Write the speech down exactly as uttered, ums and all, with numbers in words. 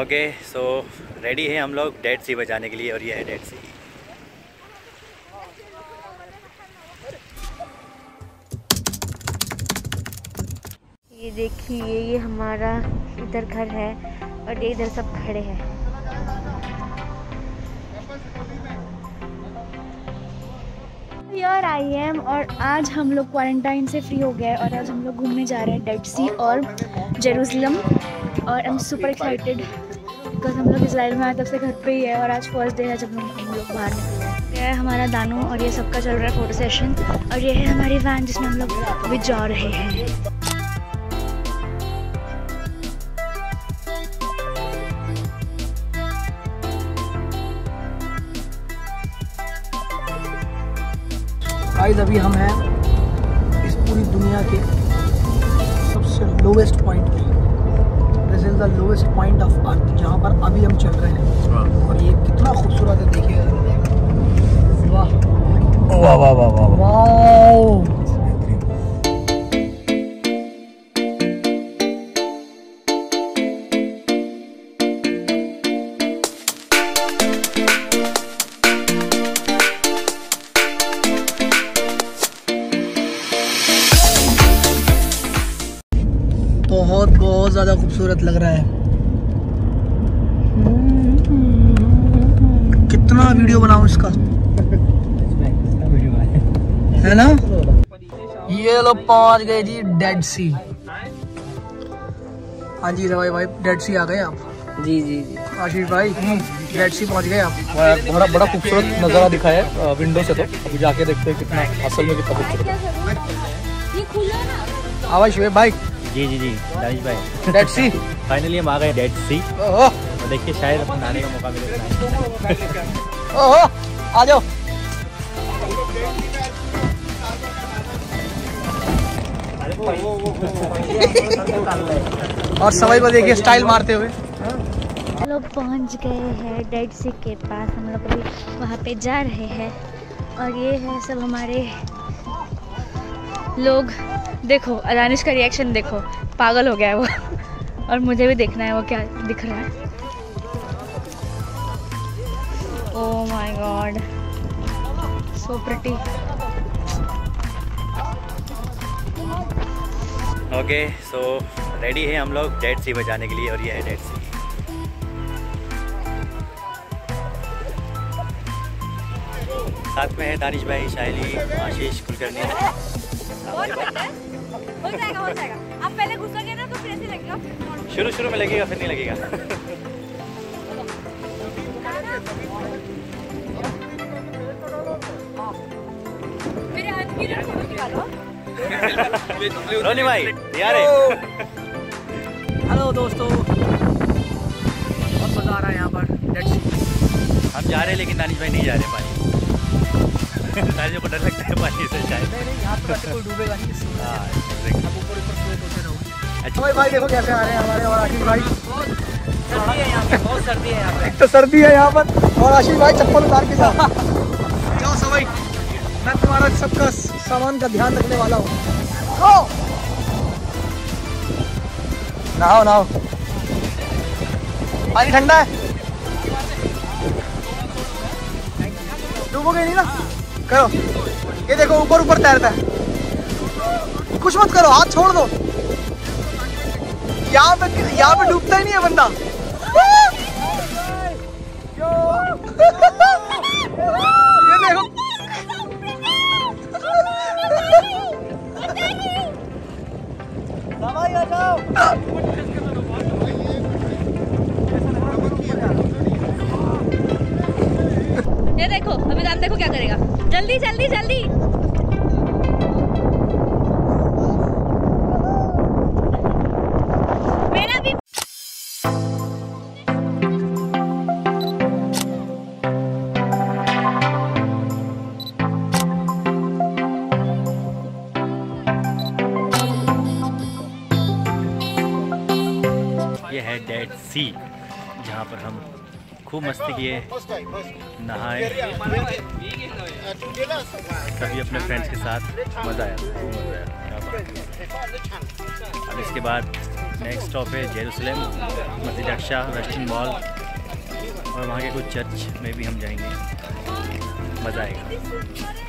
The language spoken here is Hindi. ओके सो रेडी है हम लोग डेड सी बजाने के लिए, और ये है डेड सी। ये देखिए ये हमारा इधर घर है और ये इधर सब खड़े हैं। यार आई एम, और आज हम लोग क्वारंटाइन से फ्री हो गए और आज हम लोग घूमने जा रहे हैं डेड सी और जेरूसलम, और I am super excited because हम लोग इसराइल में आए तब से घर पे ही है और आज फर्स्ट डे है जब हम लोग बाहर निकले। यह है हमारा दानू और ये सबका चल रहा है फोटो सेशन, और ये है हमारी वैन जिसमें हम लोग अभी जा रहे हैं। गाइस अभी हम हैं इस पूरी दुनिया के सबसे लोवेस्ट पॉइंट पे। This is the lowest point of earth, जहाँ पर अभी हम चल रहे हैं, और ये कितना खूबसूरत है देखिए। वाह वाह वाह वाह वाह वाह। बहुत बहुत ज़्यादा खूबसूरत लग रहा है। कितना वीडियो बनाऊं इसका, है ना। ये लो पहुंच गए जी डेड सी। हाँ जी रवि भाई डेड सी आ गए आप। जी जी जी आशीष भाई डेड सी पहुंच गए आप। बड़ा बड़ा खूबसूरत नज़ारा दिखाया है विंडो से, तो अभी जाके देखते हैं कितना असल में कितना खूबसूरत। आवाज शुएब भाई। जी जी जी दानिश भाई डेड सी फाइनली हम आ गए डेड सी। ओह देखिए शायद अपन आने का मौका मिले। ओहो आ जाओ। और सवाई को देखिए स्टाइल मारते हुए। हम लोग पहुंच गए हैं डेड सी के पास, हम लोग अभी वहाँ पे जा रहे हैं, और ये है सब हमारे लोग। देखो दानिश का रिएक्शन देखो, पागल हो गया है वो, और मुझे भी देखना है वो क्या दिख रहा है। Oh my God so pretty. Okay so ready है हम लोग डेड सी बजाने के लिए, और ये है डेड सी। साथ में है दानिश भाई, शायली, आशीष कुलकर्णी। हो जाएगा हो जाएगा, आप पहले घुसोगे ना तो फिर ऐसे लगेगा, शुरू शुरू में लगेगा फिर नहीं लगेगा। मेरे हाथ की रील फोटो निकालो। रोनी भाई यार हेलो दोस्तों, बहुत मजा आ रहा है यहाँ पर। हम जा रहे हैं लेकिन दानिश भाई नहीं जा रहे पानी। दानिश को डर लगता है पानी से शायद। नहीं नहीं यहाँ पर कोई डूबेगा नहीं। अच्छा भाई भाई देखो कैसे आ रहे हैं हमारे, और आशीष भाई सर्दी है यहाँ पे, बहुत सर्दी है यहाँ पे। एक तो सर्दी है यहाँ पर, और आशीष भाई चप्पल उतार के जाओ जाओ सवाई, मैं तुम्हारा सबका सामान का ध्यान रखने वाला हूँ। नहाओ नहाओ, पानी ठंडा है, डूबोगे नहीं ना। करो ये देखो ऊपर ऊपर तैरता है, कुछ मत करो हाथ छोड़ दो। यहाँ पे यहाँ पे डूबता ही नहीं है बंदा। ये देखो ये देखो अभी दान देखो क्या करेगा, जल्दी जल्दी जल्दी। ये है डेड सी जहाँ पर हम खूब मस्ती किए, नहाए, सभी अपने फ्रेंड्स के साथ, मज़ा आया खूब मज़ा आया। अब इसके बाद नेक्स्ट स्टॉप है जेरूसलम, मस्जिद अक्सा, वेस्टर्न वॉल और वहाँ के कुछ चर्च में भी हम जाएंगे, मज़ा आएगा।